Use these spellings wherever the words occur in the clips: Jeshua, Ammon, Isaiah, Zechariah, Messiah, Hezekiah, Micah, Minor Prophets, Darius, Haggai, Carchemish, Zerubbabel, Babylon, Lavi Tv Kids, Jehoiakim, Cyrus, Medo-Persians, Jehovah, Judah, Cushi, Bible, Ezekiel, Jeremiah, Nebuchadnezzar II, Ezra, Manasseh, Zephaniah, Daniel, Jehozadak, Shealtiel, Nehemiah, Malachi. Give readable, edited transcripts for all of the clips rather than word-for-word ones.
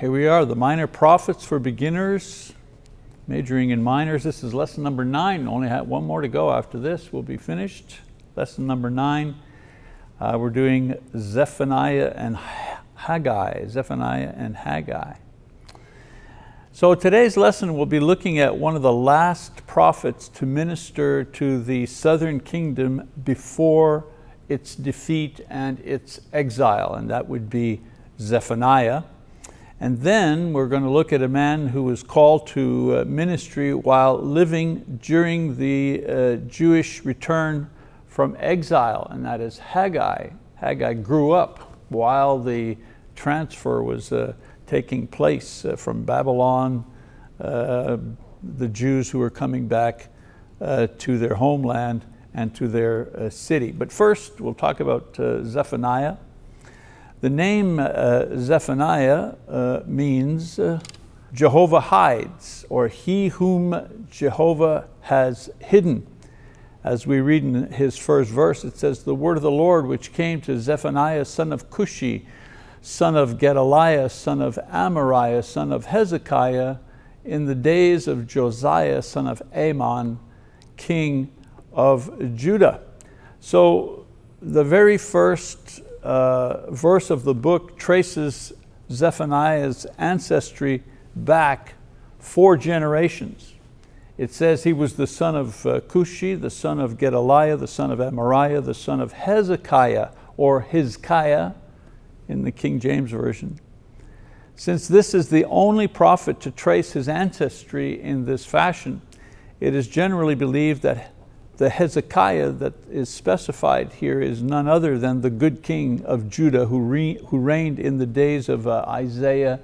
Here we are, the Minor Prophets for Beginners, majoring in minors. This is lesson number 9. Only have one more to go after this. We'll be finished. Lesson number 9. We're doing Zephaniah and Haggai. Zephaniah and Haggai. So today's lesson will be looking at one of the last prophets to minister to the southern kingdom before its defeat and its exile, and that would be Zephaniah. And then we're going to look at a man who was called to ministry while living during the Jewish return from exile, and that is Haggai. Haggai grew up while the transfer was taking place from Babylon, the Jews who were coming back to their homeland and to their city. But first, we'll talk about Zephaniah. The name Zephaniah means Jehovah hides, or he whom Jehovah has hidden. As we read in his first verse, it says, the word of the Lord which came to Zephaniah, son of Cushi, son of Gedaliah, son of Amariah, son of Hezekiah, in the days of Josiah, son of Ammon, king of Judah. So the very first verse of the book traces Zephaniah's ancestry back 4 generations. It says he was the son of Cushi, the son of Gedaliah, the son of Amariah, the son of Hezekiah, or Hizkiah in the King James Version. Since this is the only prophet to trace his ancestry in this fashion, it is generally believed that the Hezekiah that is specified here is none other than the good king of Judah who reigned in the days of Isaiah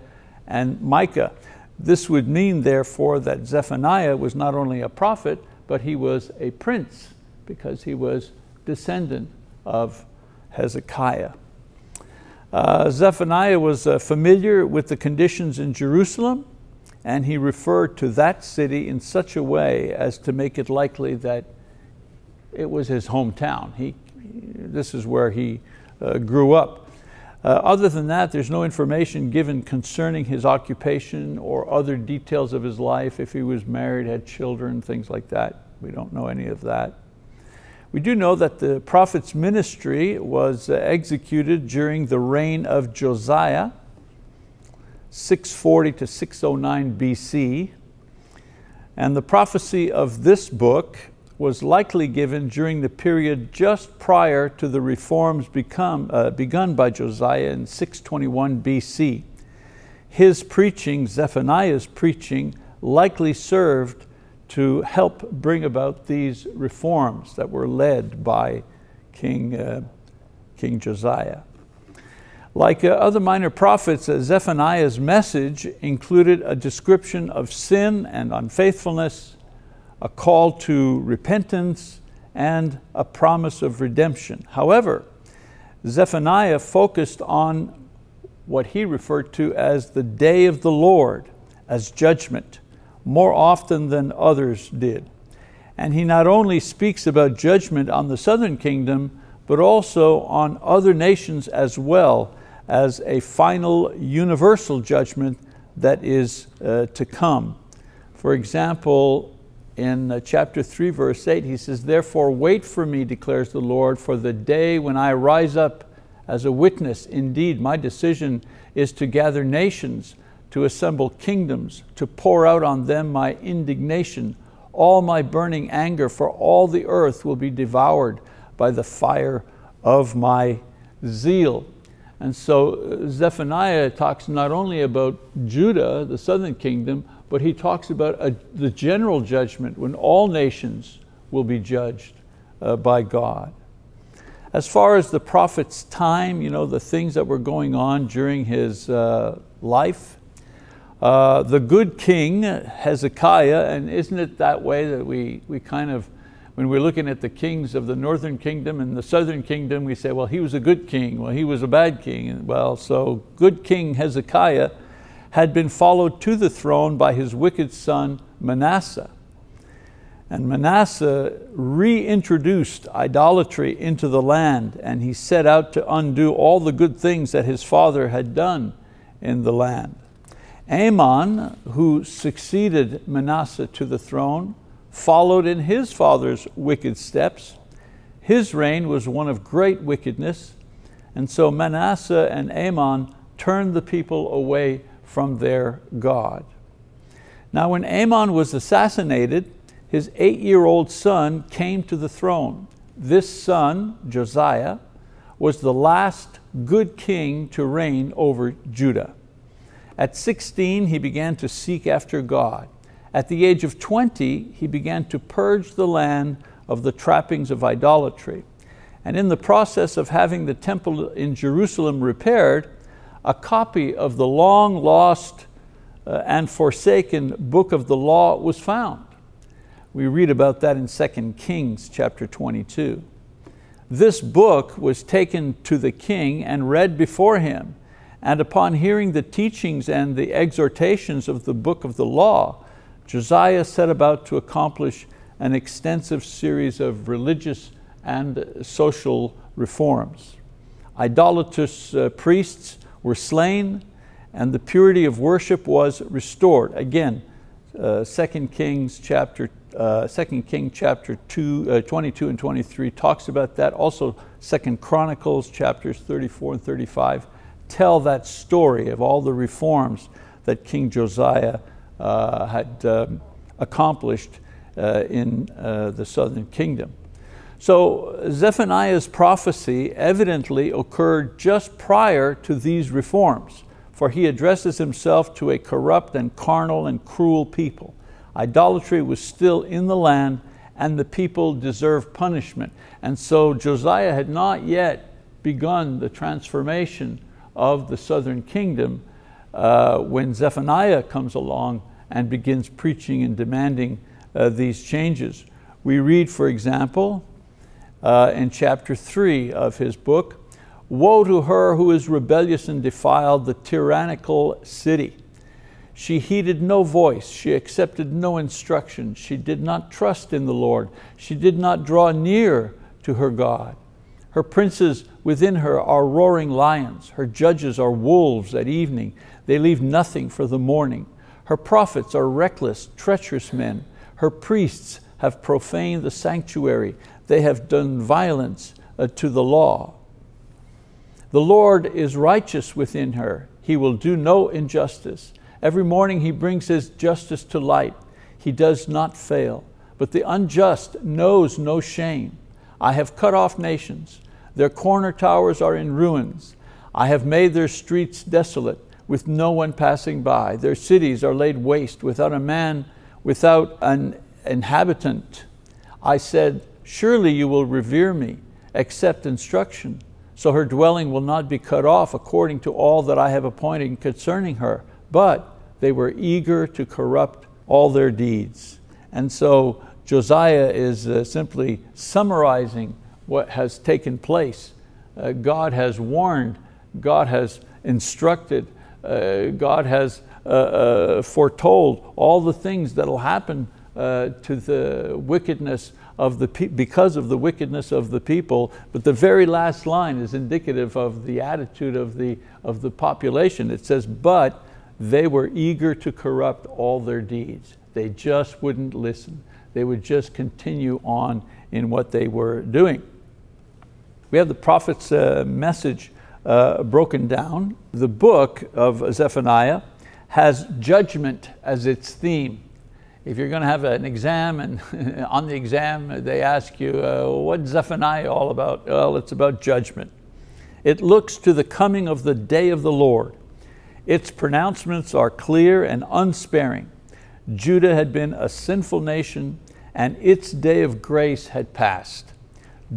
and Micah. This would mean, therefore, that Zephaniah was not only a prophet, but he was a prince, because he was descendant of Hezekiah. Zephaniah was familiar with the conditions in Jerusalem, and he referred to that city in such a way as to make it likely that it was his hometown. This is where he grew up. Other than that, there's no information given concerning his occupation or other details of his life, if he was married, had children, things like that. We don't know any of that. We do know that the prophet's ministry was executed during the reign of Josiah, 640 to 609 BC. And the prophecy of this book was likely given during the period just prior to the reforms begun by Josiah in 621 BC. His preaching, Zephaniah's preaching, likely served to help bring about these reforms that were led by King Josiah. Like other minor prophets, Zephaniah's message included a description of sin and unfaithfulness, a call to repentance, and a promise of redemption. However, Zephaniah focused on what he referred to as the day of the Lord, as judgment, more often than others did. And he not only speaks about judgment on the southern kingdom, but also on other nations, as well as a final universal judgment that is to come. For example, in chapter 3, verse 8, he says, therefore wait for me, declares the Lord, for the day when I rise up as a witness. Indeed, my decision is to gather nations, to assemble kingdoms, to pour out on them my indignation, all my burning anger, for all the earth will be devoured by the fire of my zeal. And so Zephaniah talks not only about Judah, the southern kingdom, but he talks about the general judgment when all nations will be judged by God. As far as the prophet's time, you know, the things that were going on during his life, the good king, Hezekiah, and isn't it that way that we kind of, when we're looking at the kings of the northern kingdom and the southern kingdom, we say, well, he was a good king, well, he was a bad king. And, well, so good King Hezekiah had been followed to the throne by his wicked son Manasseh. And Manasseh reintroduced idolatry into the land, and he set out to undo all the good things that his father had done in the land. Amon, who succeeded Manasseh to the throne, followed in his father's wicked steps. His reign was one of great wickedness, and so Manasseh and Amon turned the people away from their God. Now when Amon was assassinated, his 8-year-old son came to the throne. This son, Josiah, was the last good king to reign over Judah. At 16, he began to seek after God. At the age of 20, he began to purge the land of the trappings of idolatry. And in the process of having the temple in Jerusalem repaired, a copy of the long lost and forsaken book of the law was found. We read about that in 2 Kings chapter 22. This book was taken to the king and read before him. And upon hearing the teachings and the exhortations of the book of the law, Josiah set about to accomplish an extensive series of religious and social reforms. Idolatrous priests were slain and the purity of worship was restored. Again, 2 Kings chapter 22 and 23 talks about that. Also 2 Chronicles chapters 34 and 35 tell that story of all the reforms that King Josiah had accomplished in the southern kingdom. So Zephaniah's prophecy evidently occurred just prior to these reforms, for he addresses himself to a corrupt and carnal and cruel people. Idolatry was still in the land and the people deserved punishment. And so Josiah had not yet begun the transformation of the southern kingdom when Zephaniah comes along and begins preaching and demanding these changes. We read, for example, in chapter 3 of his book, "Woe to her who is rebellious and defiled, the tyrannical city. She heeded no voice, she accepted no instruction, she did not trust in the Lord, she did not draw near to her God. Her princes within her are roaring lions, her judges are wolves at evening, they leave nothing for the morning. Her prophets are reckless, treacherous men, her priests have profaned the sanctuary, they have done violence to the law. The Lord is righteous within her. He will do no injustice. Every morning He brings His justice to light. He does not fail. But the unjust knows no shame. I have cut off nations. Their corner towers are in ruins. I have made their streets desolate with no one passing by. Their cities are laid waste without a man, without an inhabitant. I said, surely you will revere me, accept instruction. So her dwelling will not be cut off according to all that I have appointed concerning her. But they were eager to corrupt all their deeds." And so Josiah is simply summarizing what has taken place. God has warned, God has instructed, God has foretold all the things that will happen to the wickedness of the because of the wickedness of the people, but the very last line is indicative of the attitude of the population. It says, but they were eager to corrupt all their deeds. They just wouldn't listen. They would just continue on in what they were doing. We have the prophet's message broken down. The book of Zephaniah has judgment as its theme. If you're going to have an exam and on the exam they ask you, what's Zephaniah all about? Well, it's about judgment. It looks to the coming of the day of the Lord. Its pronouncements are clear and unsparing. Judah had been a sinful nation and its day of grace had passed.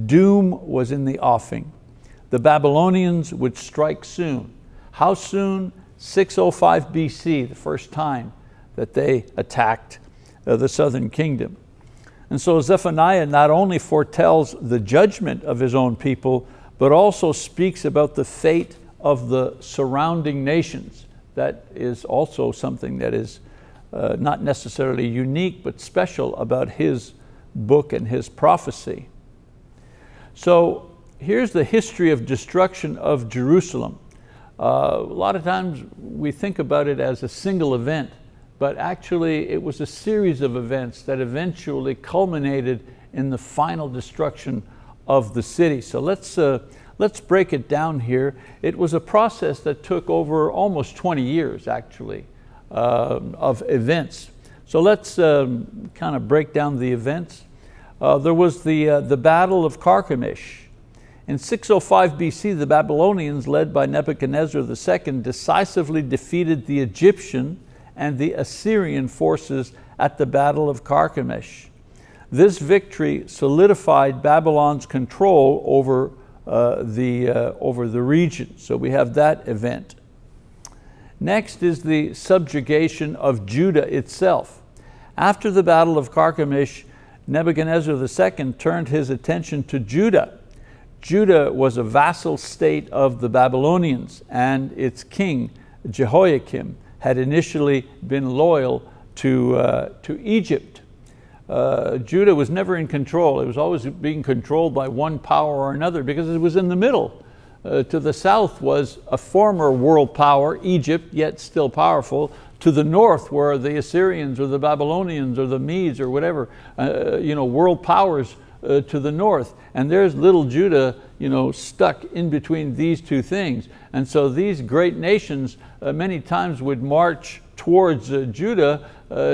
Doom was in the offing. The Babylonians would strike soon. How soon? 605 BC, the first time that they attacked the southern kingdom. And so Zephaniah not only foretells the judgment of his own people, but also speaks about the fate of the surrounding nations. That is also something that is not necessarily unique, but special about his book and his prophecy. So here's the history of destruction of Jerusalem. A lot of times we think about it as a single event, but actually it was a series of events that eventually culminated in the final destruction of the city. So let's break it down here. It was a process that took over almost 20 years actually of events. So let's kind of break down the events. There was the Battle of Carchemish. In 605 BC, the Babylonians, led by Nebuchadnezzar II, decisively defeated the Egyptian and the Assyrian forces at the Battle of Carchemish. This victory solidified Babylon's control over the region. So we have that event. Next is the subjugation of Judah itself. After the Battle of Carchemish, Nebuchadnezzar II turned his attention to Judah. Judah was a vassal state of the Babylonians, and its king, Jehoiakim, had initially been loyal to Egypt. Judah was never in control. It was always being controlled by one power or another because it was in the middle. To the south was a former world power, Egypt, yet still powerful. To the north were the Assyrians or the Babylonians or the Medes or whatever, you know, world powers to the north. And there's little Judah, you know, stuck in between these two things. And so these great nations many times would march towards Judah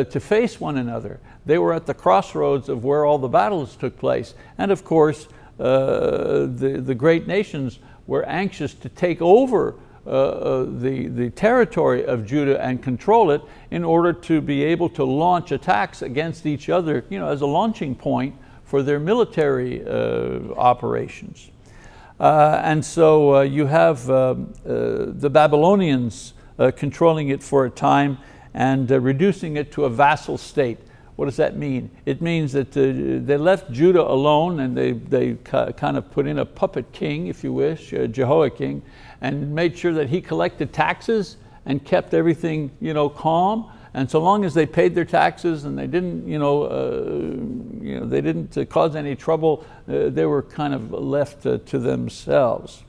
to face one another. They were at the crossroads of where all the battles took place. And of course, the great nations were anxious to take over the territory of Judah and control it in order to be able to launch attacks against each other, you know, as a launching point for their military operations. And so you have the Babylonians controlling it for a time and reducing it to a vassal state. What does that mean? It means that they left Judah alone, and they kind of put in a puppet king, if you wish, Jehoiakim, and made sure that he collected taxes and kept everything, you know, calm. And so long as they paid their taxes and they didn't, you know, they didn't cause any trouble, they were kind of left to themselves.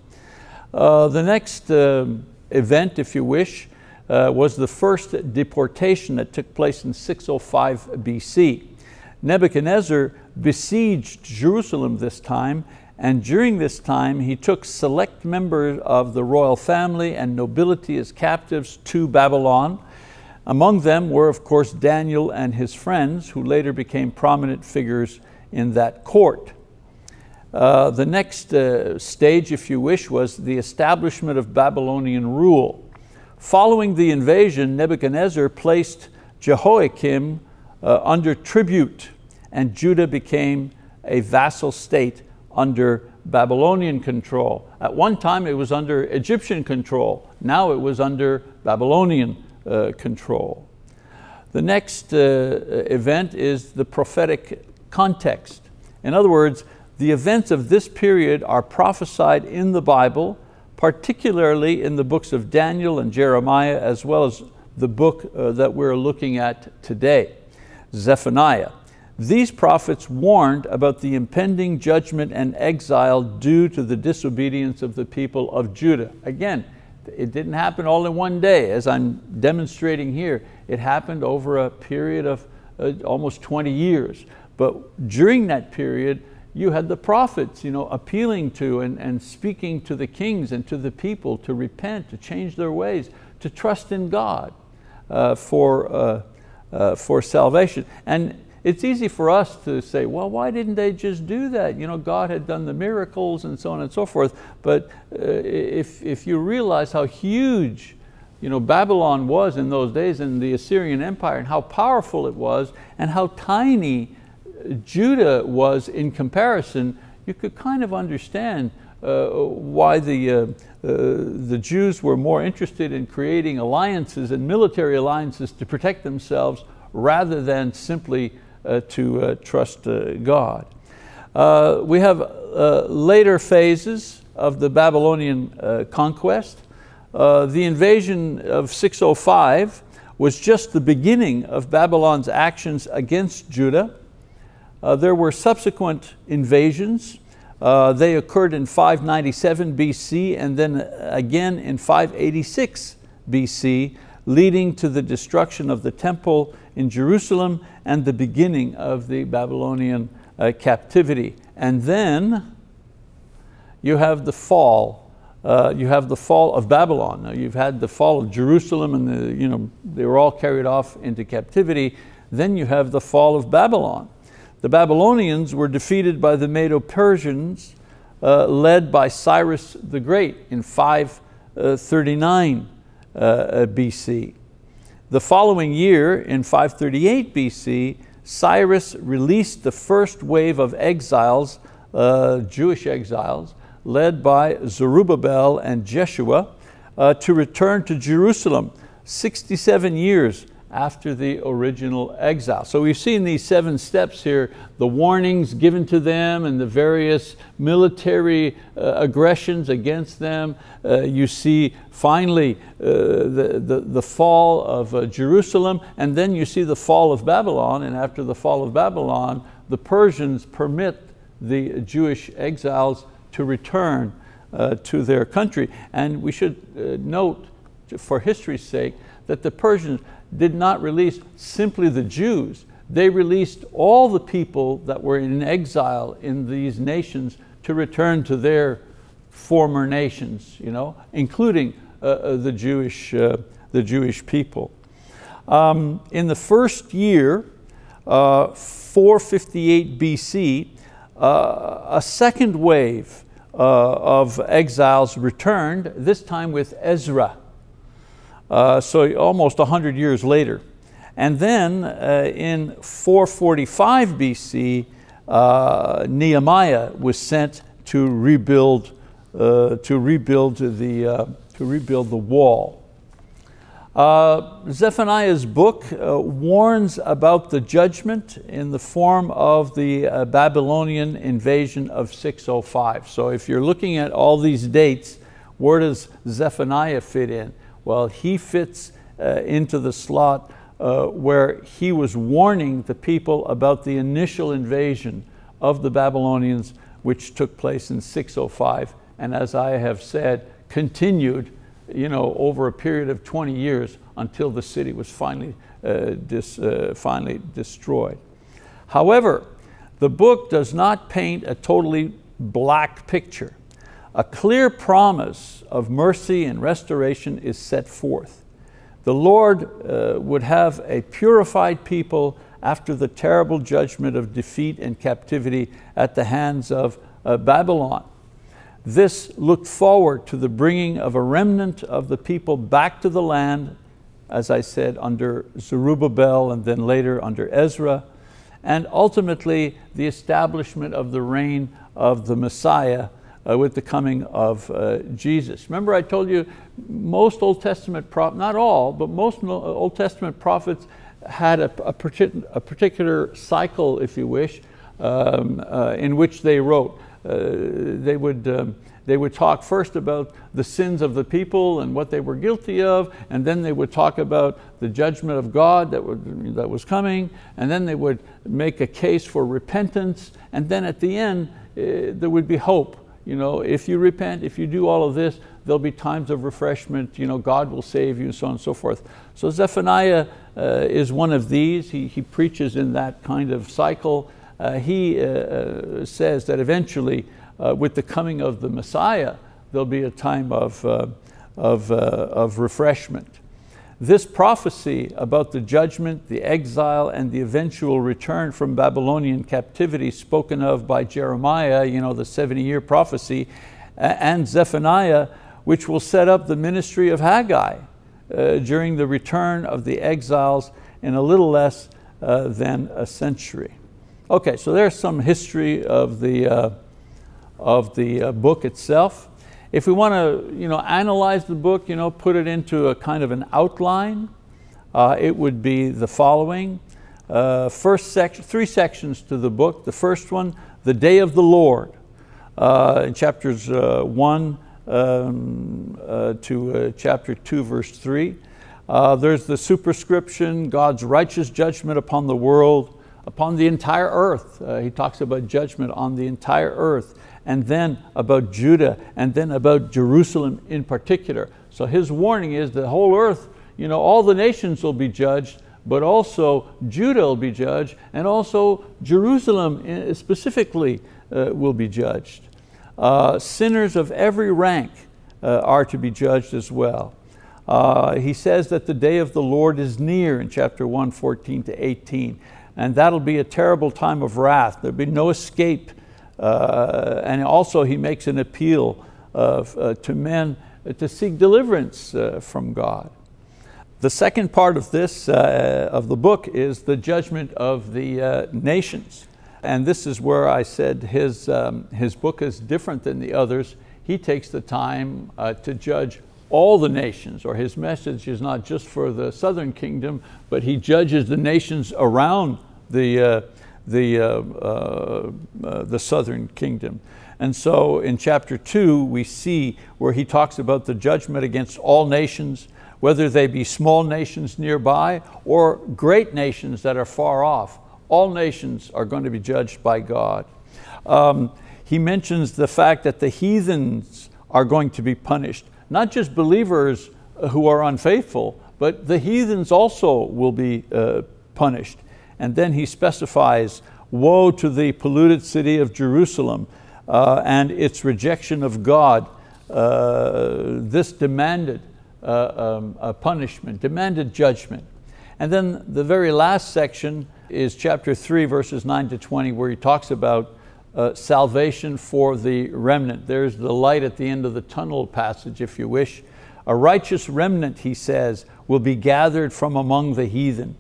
The next event, if you wish, was the first deportation that took place in 605 BC. Nebuchadnezzar besieged Jerusalem this time, and during this time he took select members of the royal family and nobility as captives to Babylon. Among them were, of course, Daniel and his friends, who later became prominent figures in that court. The next stage, if you wish, was the establishment of Babylonian rule. Following the invasion, Nebuchadnezzar placed Jehoiakim under tribute, and Judah became a vassal state under Babylonian control. At one time it was under Egyptian control. Now it was under Babylonian control. The next event is the prophetic context. In other words, the events of this period are prophesied in the Bible, particularly in the books of Daniel and Jeremiah, as well as the book that we're looking at today, Zephaniah. These prophets warned about the impending judgment and exile due to the disobedience of the people of Judah. Again, it didn't happen all in one day, as I'm demonstrating here. It happened over a period of almost 20 years. But during that period, you had the prophets, you know, appealing to and speaking to the kings and to the people to repent, to change their ways, to trust in God for salvation. And it's easy for us to say, well, why didn't they just do that? You know, God had done the miracles and so on and so forth. But if you realize how huge, you know, Babylon was in those days, in the Assyrian Empire, and how powerful it was, and how tiny Judah was in comparison, you could kind of understand why the Jews were more interested in creating alliances and military alliances to protect themselves rather than simply to trust God. We have later phases of the Babylonian conquest. The invasion of 605 was just the beginning of Babylon's actions against Judah. There were subsequent invasions They occurred in 597 BC and then again in 586 BC, leading to the destruction of the temple in Jerusalem and the beginning of the Babylonian captivity. And then you have the fall. You have the fall of Babylon. Now you've had the fall of Jerusalem and the, they were all carried off into captivity. Then you have the fall of Babylon. The Babylonians were defeated by the Medo-Persians, led by Cyrus the Great in 539 BC. The following year, in 538 BC, Cyrus released the first wave of exiles, Jewish exiles, led by Zerubbabel and Jeshua, to return to Jerusalem 67 years after the original exile. So we've seen these 7 steps here, the warnings given to them and the various military aggressions against them. You see finally the fall of Jerusalem, and then you see the fall of Babylon, and after the fall of Babylon, the Persians permit the Jewish exiles to return to their country. And we should note, for history's sake, that the Persians did not release simply the Jews. They released all the people that were in exile in these nations to return to their former nations, including the Jewish people. In the first year, 458 BC, a second wave of exiles returned, this time with Ezra. So almost 100 years later. And then in 445 BC, Nehemiah was sent to rebuild the wall. Zephaniah's book warns about the judgment in the form of the Babylonian invasion of 605. So if you're looking at all these dates, where does Zephaniah fit in? Well, he fits into the slot where he was warning the people about the initial invasion of the Babylonians, which took place in 605, and as I have said, continued over a period of 20 years until the city was finally, finally destroyed. However, the book does not paint a totally black picture. A clear promise of mercy and restoration is set forth. The Lord would have a purified people after the terrible judgment of defeat and captivity at the hands of Babylon. This looked forward to the bringing of a remnant of the people back to the land, as I said, under Zerubbabel and then later under Ezra, and ultimately the establishment of the reign of the Messiah with the coming of Jesus. Remember, I told you most Old Testament prophets, not all, but most Old Testament prophets had a particular cycle, if you wish, in which they wrote. They would talk first about the sins of the people and what they were guilty of, and then they would talk about the judgment of God that was coming, and then they would make a case for repentance, and then at the end there would be hope. If you repent, if you do all of this, there'll be times of refreshment, God will save you, and so on and so forth. So Zephaniah is one of these. He preaches in that kind of cycle. He says that eventually, with the coming of the Messiah, there'll be a time of refreshment. This prophecy about the judgment, the exile, and the eventual return from Babylonian captivity spoken of by Jeremiah, the 70-year prophecy, and Zephaniah, which will set up the ministry of Haggai during the return of the exiles in a little less than a century. Okay, so there's some history of the book itself. If we want to analyze the book, put it into a kind of an outline, it would be the following. First section, 3 sections to the book. The first one, the day of the Lord, in chapters 1 to chapter 2, verse 3. There's the superscription, God's righteous judgment upon the world, upon the entire earth. He talks about judgment on the entire earth, and then about Judah, and then about Jerusalem in particular. So his warning is the whole earth, you know, all the nations will be judged, but also Judah will be judged, and also Jerusalem specifically will be judged. Sinners of every rank are to be judged as well. He says that the day of the Lord is near in chapter 1, 14 to 18, and that'll be a terrible time of wrath. There'll be no escape. And also he makes an appeal to men to seek deliverance from God. The second part of this, of the book, is the judgment of the nations. And this is where I said his book is different than the others. He takes the time to judge all the nations, or his message is not just for the southern kingdom, but he judges the nations around the southern kingdom. And so in chapter 2, we see where he talks about the judgment against all nations, whether they be small nations nearby or great nations that are far off. All nations are going to be judged by God. He mentions the fact that the heathens are going to be punished. Not just believers who are unfaithful, but the heathens also will be punished. And then he specifies, woe to the polluted city of Jerusalem and its rejection of God. This demanded a punishment, demanded judgment. And then the very last section is chapter 3, verses 9 to 20, where he talks about salvation for the remnant. There's the light at the end of the tunnel passage, if you wish. A righteous remnant, he says, will be gathered from among the heathen,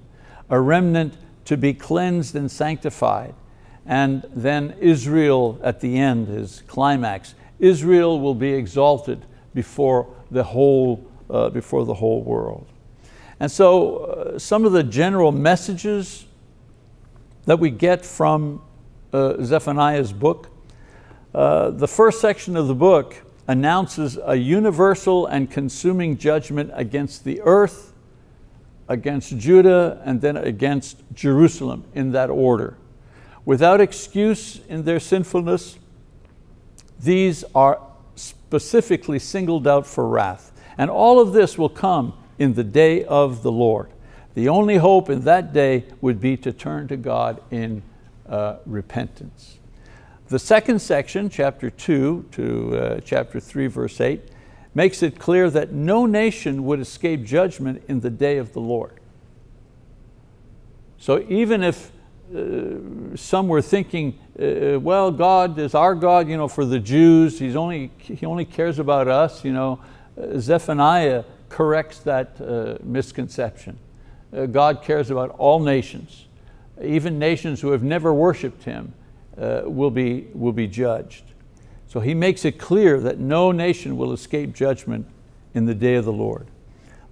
a remnant to be cleansed and sanctified. And then Israel at the end, his climax. Israel will be exalted before the whole world. And so some of the general messages that we get from Zephaniah's book. The first section of the book announces a universal and consuming judgment against the earth, against Judah, and then against Jerusalem, in that order. Without excuse in their sinfulness, these are specifically singled out for wrath. And all of this will come in the day of the Lord. The only hope in that day would be to turn to God in repentance. The second section, chapter 2 to chapter 3, verse 8, makes it clear that no nation would escape judgment in the day of the Lord. So even if some were thinking, well, God is our God, you know, for the Jews, He only cares about us, you know, Zephaniah corrects that misconception. God cares about all nations. Even nations who have never worshiped Him will be judged. So he makes it clear that no nation will escape judgment in the day of the Lord.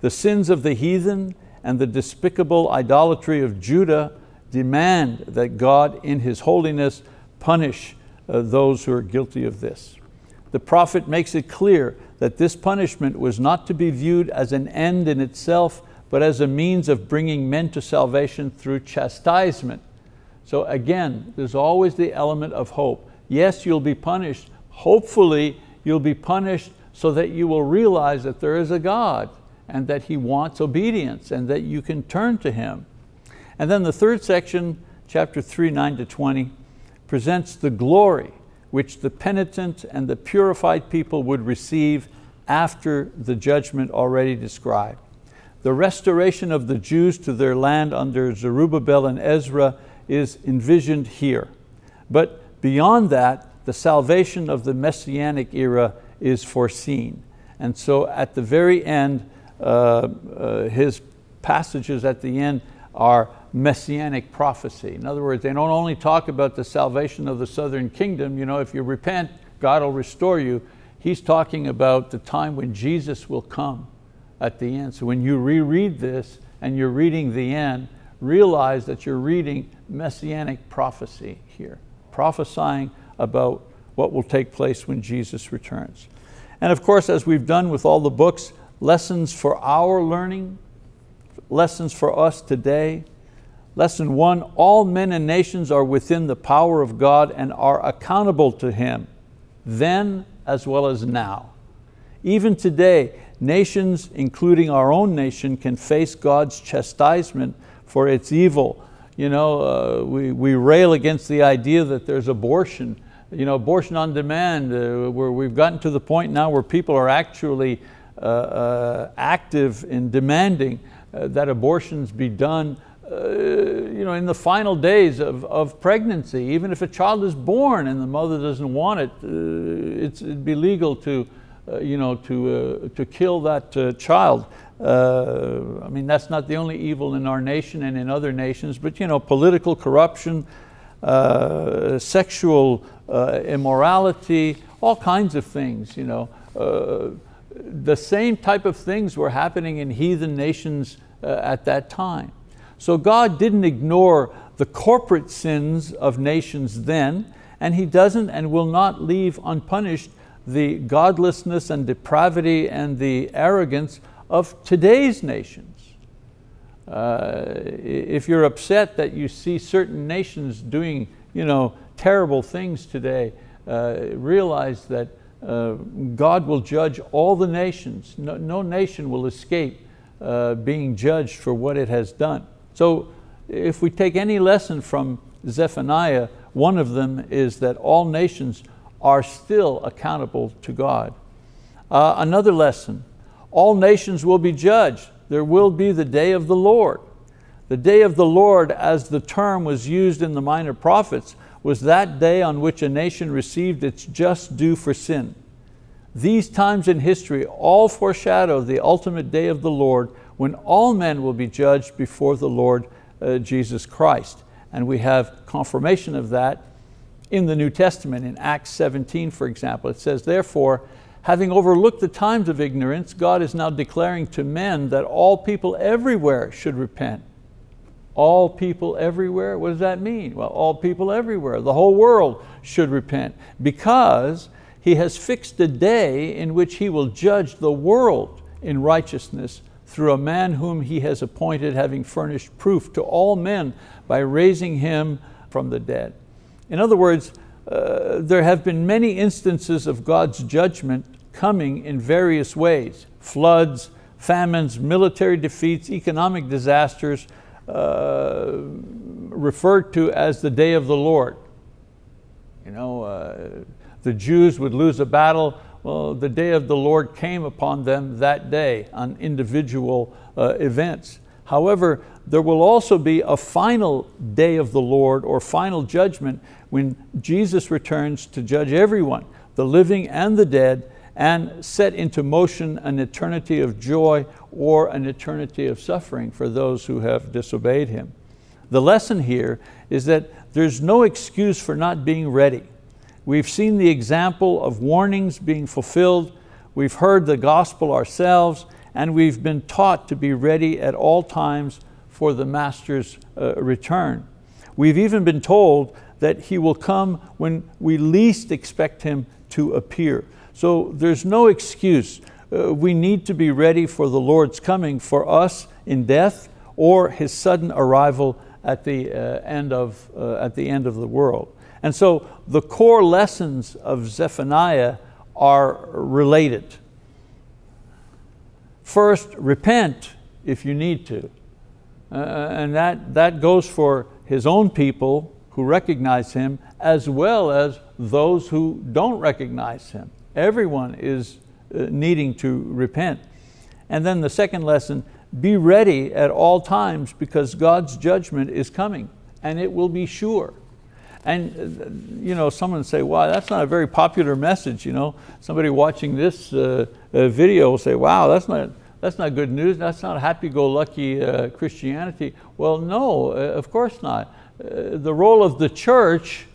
The sins of the heathen and the despicable idolatry of Judah demand that God in His holiness punish those who are guilty of this. The prophet makes it clear that this punishment was not to be viewed as an end in itself, but as a means of bringing men to salvation through chastisement. So again, there's always the element of hope. Yes, you'll be punished. Hopefully, you'll be punished so that you will realize that there is a God and that He wants obedience and that you can turn to Him. And then the third section, chapter 3, 9 to 20, presents the glory which the penitent and the purified people would receive after the judgment already described. The restoration of the Jews to their land under Zerubbabel and Ezra is envisioned here. But beyond that, the salvation of the Messianic era is foreseen. And so at the very end, his passages at the end are Messianic prophecy. In other words, they don't only talk about the salvation of the southern kingdom, you know, if you repent, God will restore you. He's talking about the time when Jesus will come at the end. So when you reread this and you're reading the end, realize that you're reading Messianic prophecy here, prophesying about what will take place when Jesus returns. And of course, as we've done with all the books, lessons for our learning, lessons for us today, Lesson 1, all men and nations are within the power of God and are accountable to Him, then as well as now. Even today, nations, including our own nation, can face God's chastisement for its evil. You know, we rail against the idea that there's abortion, you know, abortion on demand, where we've gotten to the point now where people are actually active in demanding that abortions be done you know, in the final days of pregnancy. Even if a child is born and the mother doesn't want it, it'd be legal to, you know, to kill that child. I mean, that's not the only evil in our nation and in other nations, but you know, political corruption, sexual immorality, all kinds of things. You know, the same type of things were happening in heathen nations at that time. So God didn't ignore the corporate sins of nations then, and He doesn't and will not leave unpunished the godlessness and depravity and the arrogance of today's nations. If you're upset that you see certain nations doing, you know, terrible things today, realize that God will judge all the nations. No nation will escape being judged for what it has done. So if we take any lesson from Zephaniah, one of them is that all nations are still accountable to God. Another lesson, all nations will be judged. There will be the day of the Lord. The day of the Lord, as the term was used in the minor prophets, was that day on which a nation received its just due for sin. These times in history all foreshadow the ultimate day of the Lord, when all men will be judged before the Lord Jesus Christ. And we have confirmation of that in the New Testament, in Acts 17, for example. It says, therefore, having overlooked the times of ignorance, God is now declaring to men that all people everywhere should repent. All people everywhere, what does that mean? Well, all people everywhere, the whole world should repent, because He has fixed a day in which He will judge the world in righteousness through a man whom He has appointed, having furnished proof to all men by raising him from the dead. In other words, there have been many instances of God's judgment coming in various ways: floods, famines, military defeats, economic disasters, referred to as the day of the Lord. You know, the Jews would lose a battle. Well, the day of the Lord came upon them that day on individual events. However, there will also be a final day of the Lord, or final judgment, when Jesus returns to judge everyone, the living and the dead, and set into motion an eternity of joy or an eternity of suffering for those who have disobeyed Him. The lesson here is that there's no excuse for not being ready. We've seen the example of warnings being fulfilled, we've heard the gospel ourselves, and we've been taught to be ready at all times for the Master's return. We've even been told that He will come when we least expect Him to appear. So there's no excuse. We need to be ready for the Lord's coming for us in death, or His sudden arrival at the end of the world. And so the core lessons of Zephaniah are related. First, repent if you need to. And that goes for His own people who recognize Him, as well as those who don't recognize Him. Everyone is needing to repent. And then the second lesson, be ready at all times, because God's judgment is coming and it will be sure. And you know, someone say, wow, that's not a very popular message. You know, somebody watching this video will say, wow, that's not good news. That's not happy-go-lucky Christianity. Well, no, of course not. The role of the church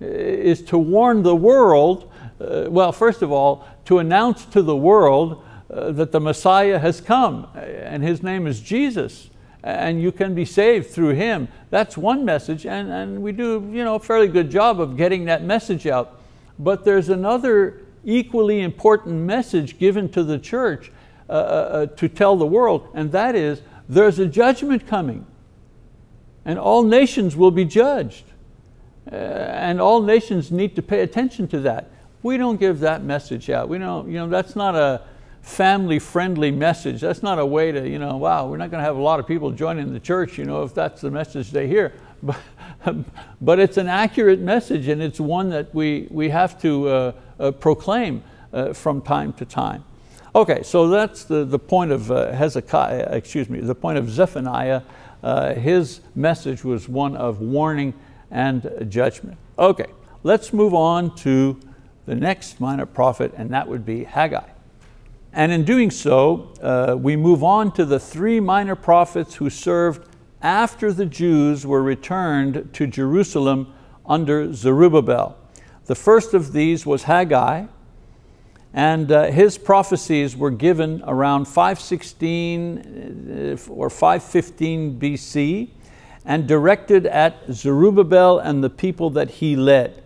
is to warn the world, well, first of all, to announce to the world that the Messiah has come, and His name is Jesus, and you can be saved through Him. That's one message, and we do, you know, a fairly good job of getting that message out. But there's another equally important message given to the church to tell the world, and that is, there's a judgment coming. and all nations will be judged. And all nations need to pay attention to that. We don't give that message out. We don't, that's not a family-friendly message. That's not a way to, wow, we're not going to have a lot of people joining the church, if that's the message they hear. But it's an accurate message, and it's one that we have to proclaim from time to time. Okay, so that's the point of the point of Zephaniah. His message was one of warning and judgment. Okay, let's move on to the next minor prophet, and that would be Haggai. And in doing so, we move on to the three minor prophets who served after the Jews were returned to Jerusalem under Zerubbabel. The first of these was Haggai, and his prophecies were given around 516 or 515 BC, and directed at Zerubbabel and the people that he led.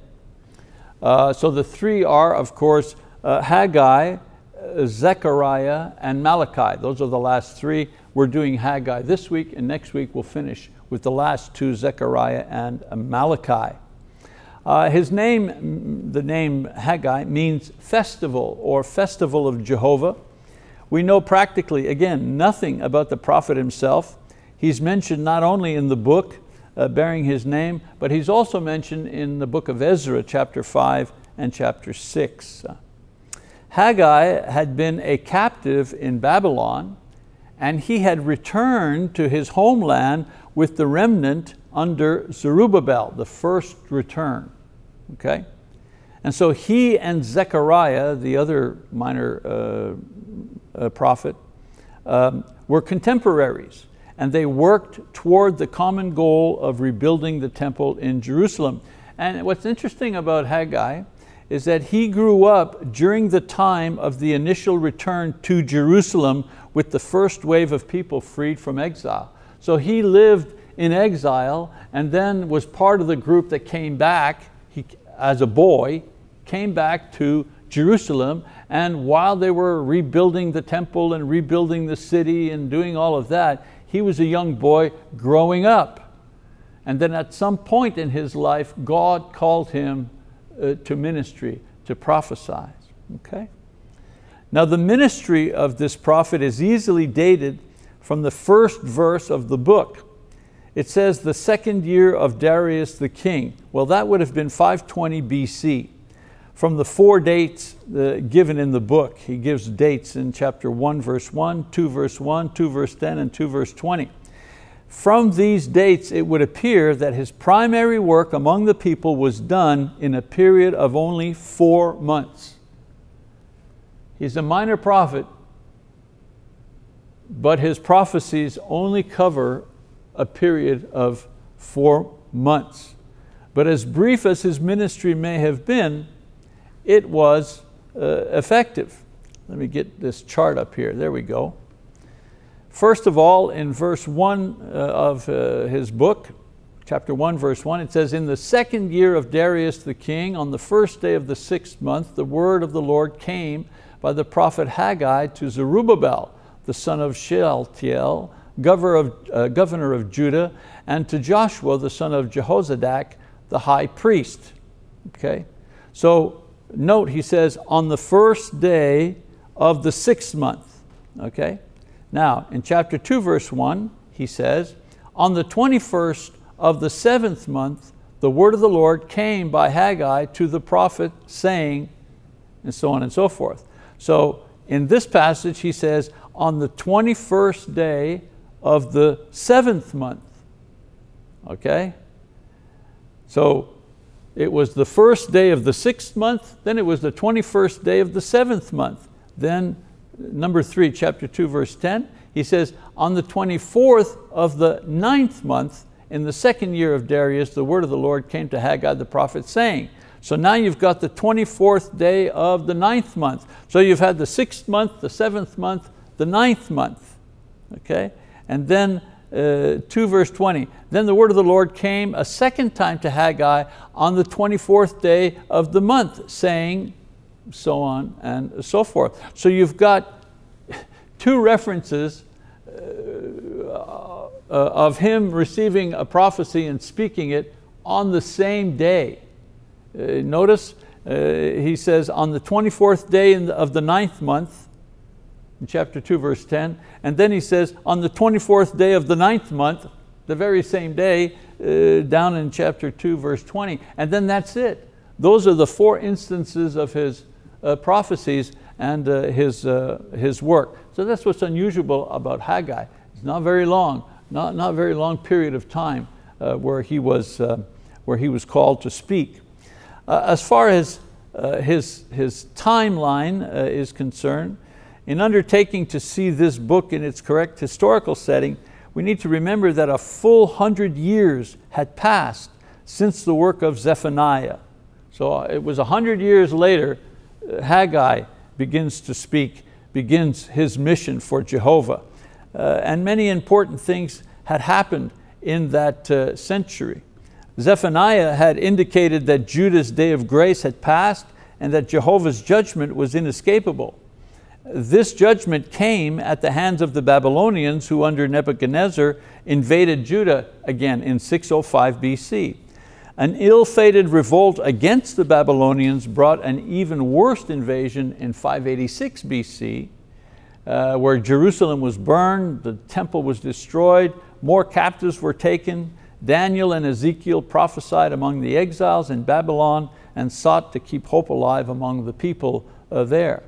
So the three are, of course, Haggai, Zechariah, and Malachi. Those are the last three. We're doing Haggai this week, and next week we'll finish with the last two, Zechariah and Malachi. His name, the name Haggai, means festival or festival of Jehovah. We know practically, again, nothing about the prophet himself. He's mentioned not only in the book bearing his name, but he's also mentioned in the book of Ezra, chapter 5 and chapter 6. Haggai had been a captive in Babylon, and he had returned to his homeland with the remnant under Zerubbabel, the first return. Okay? And so he and Zechariah, the other minor prophet, were contemporaries. And they worked toward the common goal of rebuilding the temple in Jerusalem. And what's interesting about Haggai is that he grew up during the time of the initial return to Jerusalem with the first wave of people freed from exile. So he lived in exile and then was part of the group that came back. He, as a boy, came back to Jerusalem, and while they were rebuilding the temple and rebuilding the city and doing all of that, he was a young boy growing up. And then at some point in his life, God called him to ministry, to prophesy. Okay? Now the ministry of this prophet is easily dated from the first verse of the book. It says, the second year of Darius the king. Well, that would have been 520 BC. From the four dates given in the book. He gives dates in chapter 1 verse 1, 2 verse 1, 2 verse 10, and 2 verse 20. From these dates it would appear that his primary work among the people was done in a period of only 4 months. He's a minor prophet, but his prophecies only cover a period of 4 months. But as brief as his ministry may have been, it was effective. Let me get this chart up here. There we go. First of all, in verse 1 of his book, chapter 1, verse 1, it says, in the second year of Darius the king, on the first day of the 6th month, the word of the Lord came by the prophet Haggai to Zerubbabel, the son of Shealtiel, governor of Judah, and to Joshua, the son of Jehozadak, the high priest. Okay? So, note, he says, on the first day of the 6th month, okay? Now, in chapter 2, verse 1, he says, on the 21st of the 7th month, the word of the Lord came by Haggai to the prophet saying, and so on and so forth. So, in this passage, he says, on the 21st day of the 7th month, okay? So, it was the first day of the 6th month, then it was the 21st day of the 7th month. Then number 3, chapter 2, verse 10, he says, on the 24th of the 9th month, in the second year of Darius, the word of the Lord came to Haggai the prophet saying. So now you've got the 24th day of the 9th month. So you've had the 6th month, the 7th month, the 9th month, okay? And then 2 verse 20, then the word of the Lord came a second time to Haggai on the 24th day of the month, saying, so on and so forth. So you've got two references of him receiving a prophecy and speaking it on the same day. Notice he says, on the 24th day of the 9th month, in chapter 2, verse 10, and then he says, on the 24th day of the 9th month, the very same day, down in chapter 2, verse 20, and then that's it. Those are the four instances of his prophecies and his work. So that's what's unusual about Haggai. It's not very long, not very long period of time where he was called to speak. As far as his timeline is concerned, in undertaking to see this book in its correct historical setting, we need to remember that a full 100 years had passed since the work of Zephaniah. So it was 100 years later Haggai begins to speak, begins his mission for Jehovah. And many important things had happened in that century. Zephaniah had indicated that Judah's day of grace had passed and that Jehovah's judgment was inescapable. This judgment came at the hands of the Babylonians, who under Nebuchadnezzar invaded Judah again in 605 BC. An ill-fated revolt against the Babylonians brought an even worse invasion in 586 BC, where Jerusalem was burned, the temple was destroyed, more captives were taken. Daniel and Ezekiel prophesied among the exiles in Babylon and sought to keep hope alive among the people there.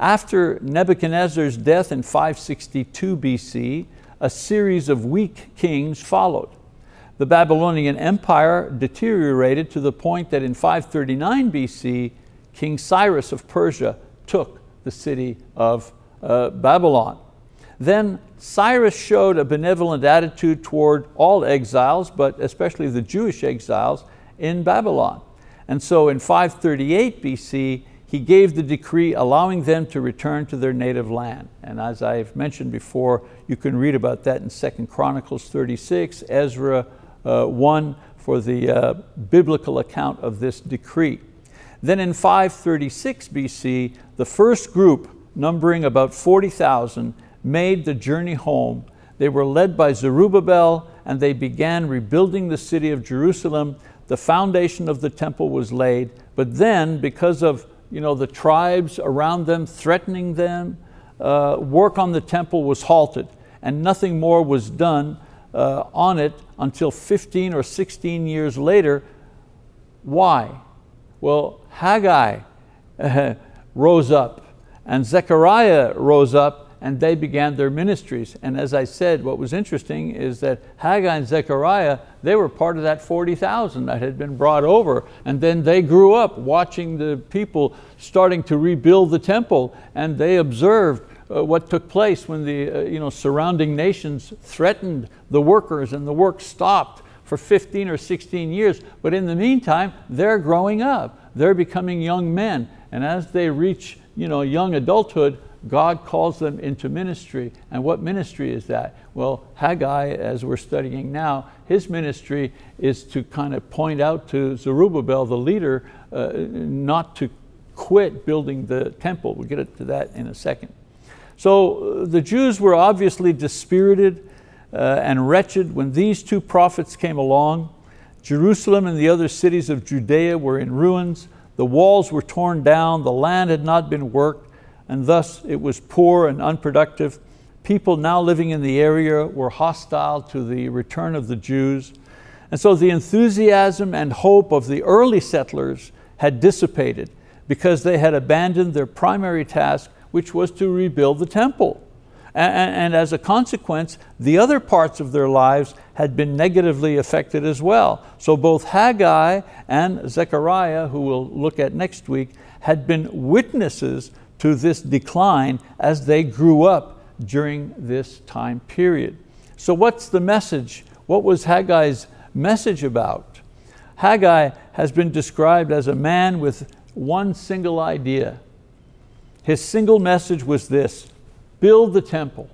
After Nebuchadnezzar's death in 562 BC, a series of weak kings followed. The Babylonian Empire deteriorated to the point that in 539 BC, King Cyrus of Persia took the city of Babylon. Then Cyrus showed a benevolent attitude toward all exiles, but especially the Jewish exiles in Babylon. And so in 538 BC, he gave the decree allowing them to return to their native land. And as I've mentioned before, you can read about that in 2 Chronicles 36, Ezra 1 for the biblical account of this decree. Then in 536 BC, the first group, numbering about 40,000, made the journey home. They were led by Zerubbabel and they began rebuilding the city of Jerusalem. The foundation of the temple was laid, but then because of the tribes around them threatening them, work on the temple was halted and nothing more was done on it until 15 or 16 years later. Why? Well, Haggai rose up and Zechariah rose up and they began their ministries. And as I said, what was interesting is that Haggai and Zechariah, they were part of that 40,000 that had been brought over. And then they grew up watching the people starting to rebuild the temple, and they observed what took place when the surrounding nations threatened the workers, and the work stopped for 15 or 16 years. But in the meantime, they're growing up. They're becoming young men. And as they reach young adulthood, God calls them into ministry. And what ministry is that? Well, Haggai, as we're studying now, his ministry is to kind of point out to Zerubbabel, the leader, not to quit building the temple. We'll get to that in a second. So the Jews were obviously dispirited and wretched when these two prophets came along. Jerusalem and the other cities of Judea were in ruins. The walls were torn down. The land had not been worked, and thus it was poor and unproductive. People now living in the area were hostile to the return of the Jews. And so the enthusiasm and hope of the early settlers had dissipated because they had abandoned their primary task, which was to rebuild the temple. And as a consequence, the other parts of their lives had been negatively affected as well. So both Haggai and Zechariah, who we'll look at next week, had been witnesses to this decline as they grew up during this time period. So what's the message? What was Haggai's message about? Haggai has been described as a man with one single idea. His single message was this: build the temple.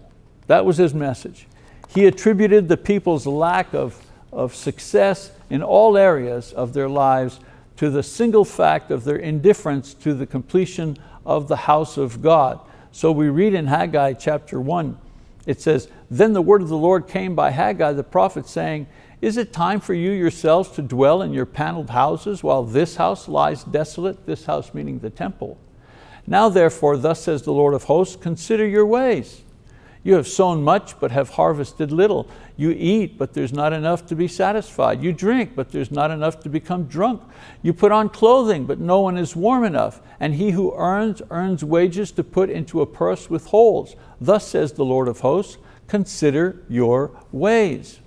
That was his message. He attributed the people's lack of success in all areas of their lives to the single fact of their indifference to the completion of the house of God. So we read in Haggai chapter 1, It says, then the word of the Lord came by Haggai the prophet, saying, is it time for you yourselves to dwell in your paneled houses while this house lies desolate? This house meaning the temple. Now therefore, thus says the Lord of hosts, consider your ways. You have sown much, but have harvested little. You eat, but there's not enough to be satisfied. You drink, but there's not enough to become drunk. You put on clothing, but no one is warm enough. And he who earns, earns wages to put into a purse with holes. Thus says the Lord of hosts, consider your ways.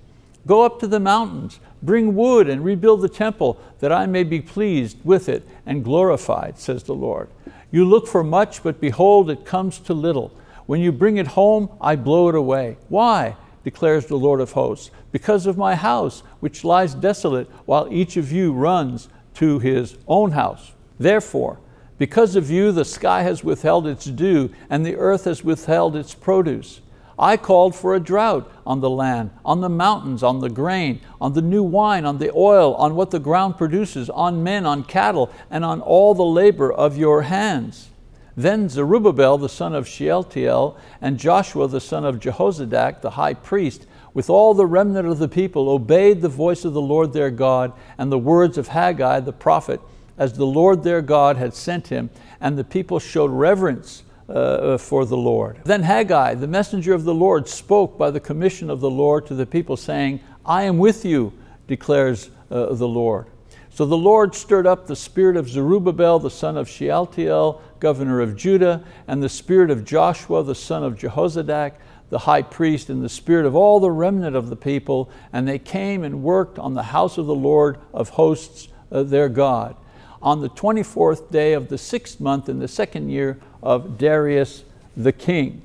Go up to the mountains, bring wood and rebuild the temple, that I may be pleased with it and glorified, says the Lord. You look for much, but behold, it comes to little. When you bring it home, I blow it away. Why? Declares the Lord of hosts. Because of my house, which lies desolate, while each of you runs to his own house. Therefore, because of you, the sky has withheld its dew, and the earth has withheld its produce. I called for a drought on the land, on the mountains, on the grain, on the new wine, on the oil, on what the ground produces, on men, on cattle, and on all the labor of your hands. Then Zerubbabel the son of Shealtiel and Joshua the son of Jehozadak the high priest, with all the remnant of the people, obeyed the voice of the Lord their God and the words of Haggai the prophet, as the Lord their God had sent him, and the people showed reverence for the Lord. Then Haggai the messenger of the Lord spoke by the commission of the Lord to the people, saying, I am with you, declares the Lord. So the Lord stirred up the spirit of Zerubbabel the son of Shealtiel, governor of Judah, and the spirit of Joshua the son of Jehozadak the high priest, and the spirit of all the remnant of the people, and they came and worked on the house of the Lord of hosts their God, on the 24th day of the 6th month in the 2nd year of Darius the king.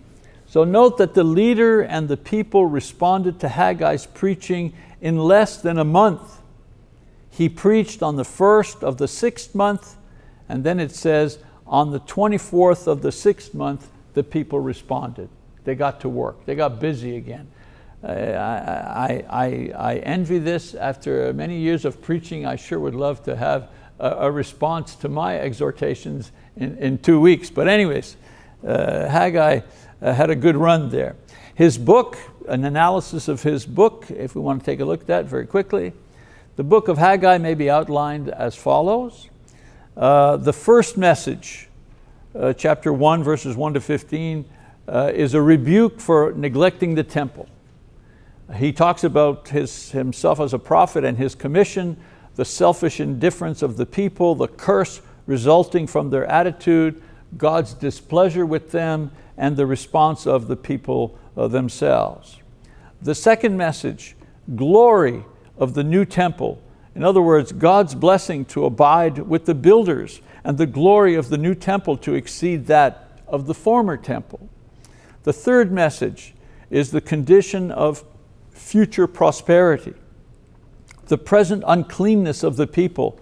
So note that the leader and the people responded to Haggai's preaching in less than a month. He preached on the 1st of the 6th month, and then it says on the 24th of the 6th month the people responded. They got to work, they got busy again. I envy this. After many years of preaching, I sure would love to have a response to my exhortations in 2 weeks. But anyways, Haggai had a good run there. His book, an analysis of his book, if we want to take a look at that very quickly. The book of Haggai may be outlined as follows. The first message, chapter 1, verses 1 to 15, is a rebuke for neglecting the temple. He talks about himself as a prophet and his commission, the selfish indifference of the people, the curse resulting from their attitude, God's displeasure with them, and the response of the people themselves. The second message, glory of the new temple. In other words, God's blessing to abide with the builders and the glory of the new temple to exceed that of the former temple. The third message is the condition of future prosperity, the present uncleanness of the people.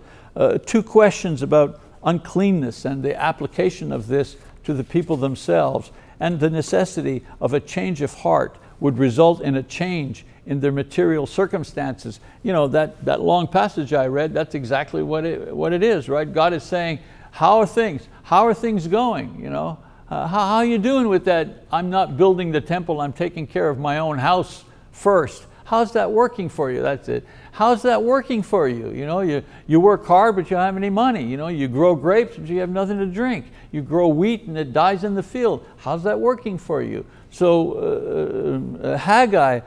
Two questions about uncleanness and the application of this to the people themselves, and the necessity of a change of heart would result in a change in their material circumstances. You know, that long passage I read, that's exactly what it is, right? God is saying, how are things? How are things going? You know, how are you doing with that? I'm not building the temple, I'm taking care of my own house first. How's that working for you? That's it. How's that working for you? You know, you work hard, but you don't have any money. You know, you grow grapes, but you have nothing to drink. You grow wheat and it dies in the field. How's that working for you? So Haggai,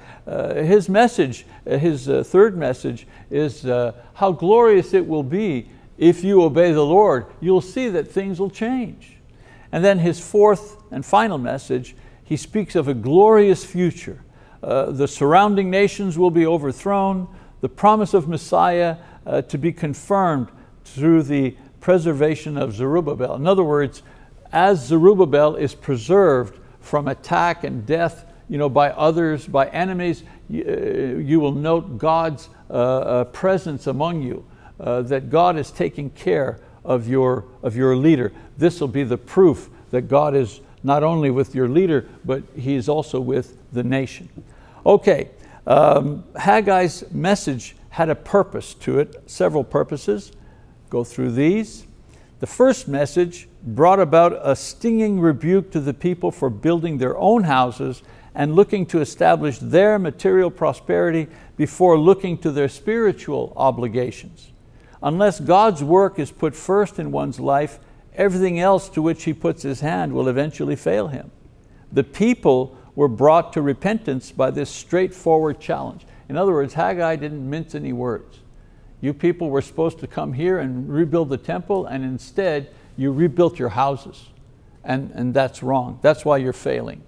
his message, his third message is how glorious it will be if you obey the Lord. You'll see that things will change. And then his fourth and final message, he speaks of a glorious future. The surrounding nations will be overthrown, the promise of Messiah to be confirmed through the preservation of Zerubbabel. In other words, as Zerubbabel is preserved from attack and death, you know, by others, by enemies, you will note God's presence among you, that God is taking care of your leader. This will be the proof that God is not only with your leader, but he is also with the nation. Okay, Haggai's message had a purpose to it, several purposes. Go through these. The first message brought about a stinging rebuke to the people for building their own houses and looking to establish their material prosperity before looking to their spiritual obligations. Unless God's work is put first in one's life, everything else to which he puts his hand will eventually fail him. The people were brought to repentance by this straightforward challenge. In other words, Haggai didn't mince any words. You people were supposed to come here and rebuild the temple, and instead you rebuilt your houses. And that's wrong. That's why you're failing.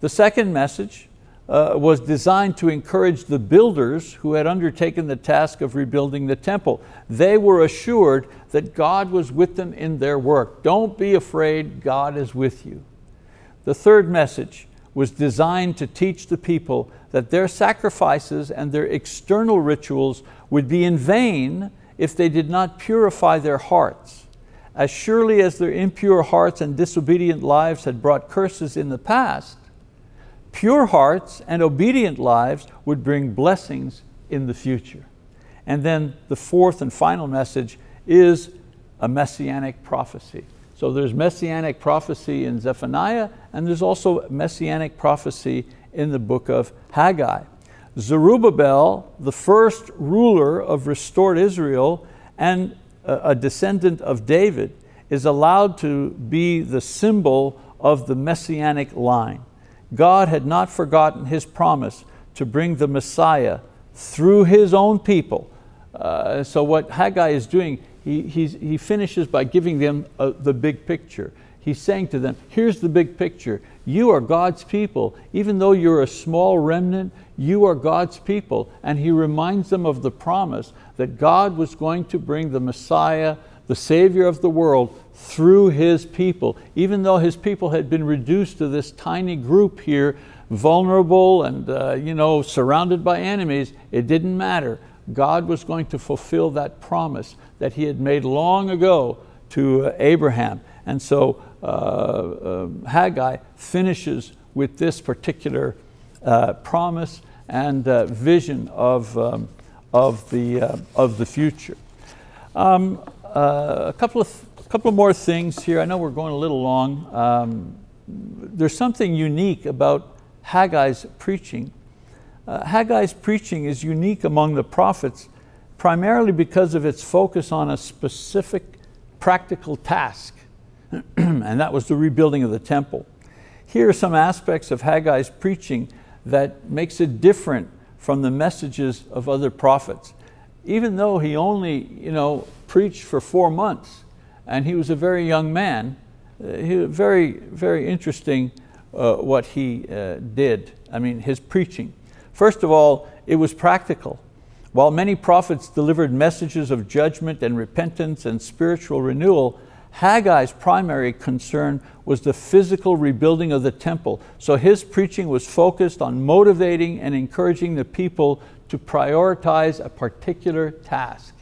The second message was designed to encourage the builders who had undertaken the task of rebuilding the temple. They were assured that God was with them in their work. Don't be afraid, God is with you. The third message was designed to teach the people that their sacrifices and their external rituals would be in vain if they did not purify their hearts. As surely as their impure hearts and disobedient lives had brought curses in the past, pure hearts and obedient lives would bring blessings in the future. And then the fourth and final message is a messianic prophecy. So there's messianic prophecy in Zephaniah, and there's also messianic prophecy in the book of Haggai. Zerubbabel, the first ruler of restored Israel and a descendant of David, is allowed to be the symbol of the messianic line. God had not forgotten His promise to bring the Messiah through His own people. So what Haggai is doing, he finishes by giving them the big picture. He's saying to them, here's the big picture. You are God's people. Even though you're a small remnant, you are God's people. And he reminds them of the promise that God was going to bring the Messiah, the Savior of the world, through His people. Even though His people had been reduced to this tiny group here, vulnerable and surrounded by enemies, it didn't matter. God was going to fulfill that promise that He had made long ago to Abraham. And so Haggai finishes with this particular promise and vision of the future. A couple more things here. I know we're going a little long. There's something unique about Haggai's preaching. Haggai's preaching is unique among the prophets primarily because of its focus on a specific practical task, and that was the rebuilding of the temple. Here are some aspects of Haggai's preaching that makes it different from the messages of other prophets. Even though he only preached for 4 months and he was a very young man, very, very interesting what he did, his preaching. First of all, it was practical. While many prophets delivered messages of judgment and repentance and spiritual renewal, Haggai's primary concern was the physical rebuilding of the temple. So his preaching was focused on motivating and encouraging the people to prioritize a particular task.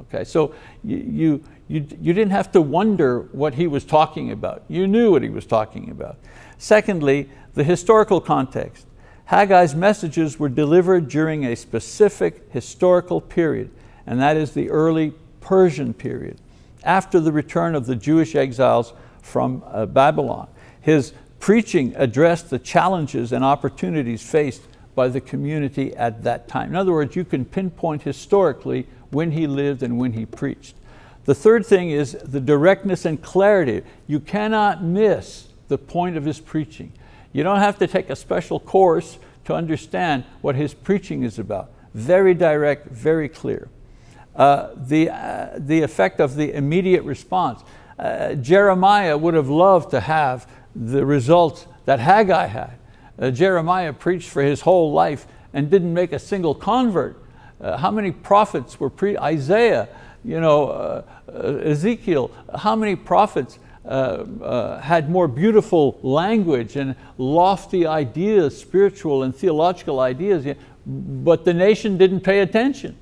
Okay, so you didn't have to wonder what he was talking about. You knew what he was talking about. Secondly, the historical context. Haggai's messages were delivered during a specific historical period, and that is the early Persian period, after the return of the Jewish exiles from Babylon. His preaching addressed the challenges and opportunities faced by the community at that time. In other words, you can pinpoint historically when he lived and when he preached. The third thing is the directness and clarity. You cannot miss the point of his preaching. You don't have to take a special course to understand what his preaching is about. Very direct, very clear. The effect of the immediate response. Jeremiah would have loved to have the results that Haggai had. Jeremiah preached for his whole life and didn't make a single convert. How many prophets were preaching? Isaiah, Ezekiel, how many prophets had more beautiful language and lofty ideas, spiritual and theological ideas, but the nation didn't pay attention.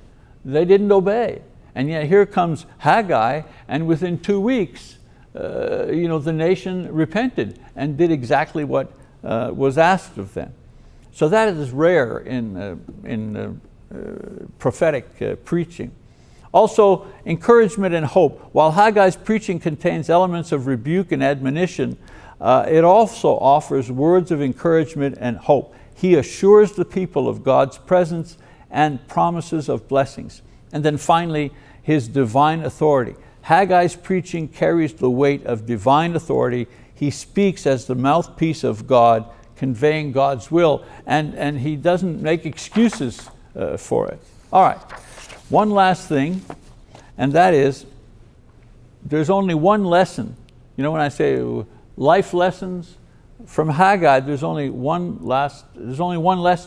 They didn't obey. And yet here comes Haggai, and within 2 weeks the nation repented and did exactly what was asked of them. So that is rare in prophetic preaching. Also, encouragement and hope. While Haggai's preaching contains elements of rebuke and admonition, it also offers words of encouragement and hope. He assures the people of God's presence and promises of blessings. And then finally, his divine authority. Haggai's preaching carries the weight of divine authority. He speaks as the mouthpiece of God, conveying God's will, and he doesn't make excuses for it. All right, one last thing, and that is, there's only one lesson. You know, when I say life lessons, from Haggai, there's only one lesson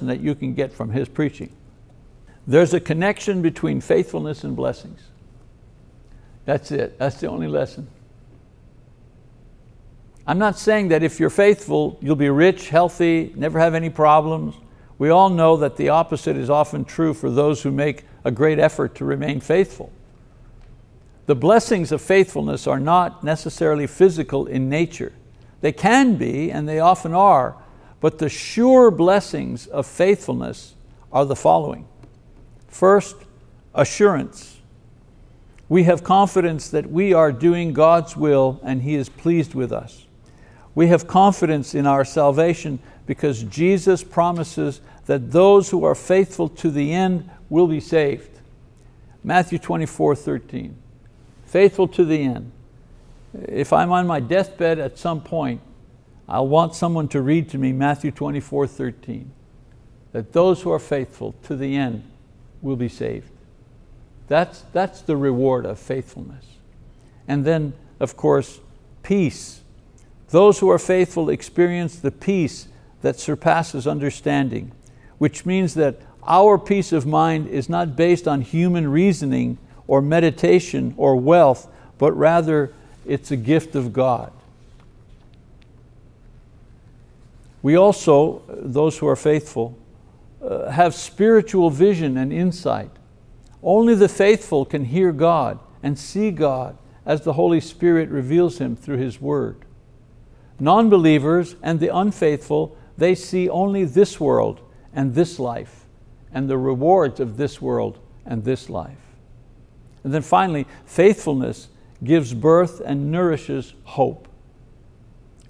that you can get from his preaching. There's a connection between faithfulness and blessings. That's it, that's the only lesson. I'm not saying that if you're faithful, you'll be rich, healthy, never have any problems. We all know that the opposite is often true for those who make a great effort to remain faithful. The blessings of faithfulness are not necessarily physical in nature. They can be, and they often are, but the sure blessings of faithfulness are the following. First, assurance. We have confidence that we are doing God's will and He is pleased with us. We have confidence in our salvation because Jesus promises that those who are faithful to the end will be saved. Matthew 24:13, faithful to the end. If I'm on my deathbed at some point, I'll want someone to read to me Matthew 24:13, that those who are faithful to the end will be saved. That's the reward of faithfulness. And then, of course, peace. Those who are faithful experience the peace that surpasses understanding, which means that our peace of mind is not based on human reasoning or meditation or wealth, but rather it's a gift of God. We also, those who are faithful, have spiritual vision and insight. Only the faithful can hear God and see God as the Holy Spirit reveals Him through His word. Non-believers and the unfaithful, they see only this world and this life and the rewards of this world and this life. And then finally, faithfulness gives birth and nourishes hope.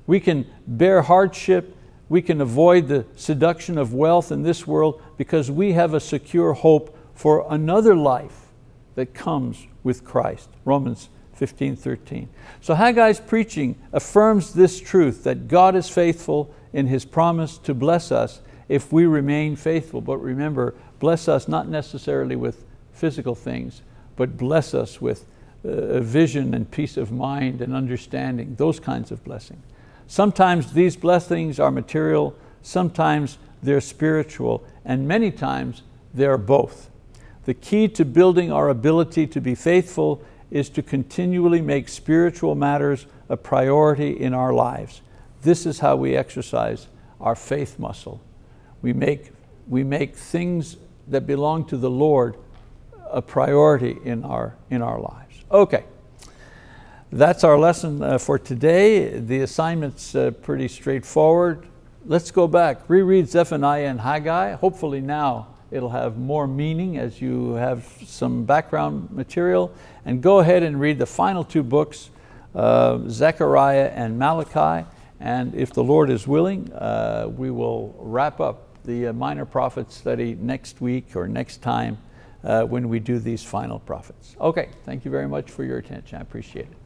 We can bear hardship, we can avoid the seduction of wealth in this world because we have a secure hope for another life that comes with Christ. Romans 15:13. So Haggai's preaching affirms this truth that God is faithful in His promise to bless us if we remain faithful. But remember, bless us not necessarily with physical things, but bless us with vision and peace of mind and understanding, those kinds of blessings. Sometimes these blessings are material, sometimes they're spiritual, and many times they're both. The key to building our ability to be faithful is to continually make spiritual matters a priority in our lives. This is how we exercise our faith muscle. We make things that belong to the Lord a priority in our lives. Okay, that's our lesson for today. The assignment's pretty straightforward. Let's go back, reread Zephaniah and Haggai. Hopefully now it'll have more meaning as you have some background material. And go ahead and read the final two books, Zechariah and Malachi. And if the Lord is willing, we will wrap up the Minor Prophet study next week or next time. When we do these final prophets. Okay, thank you very much for your attention. I appreciate it.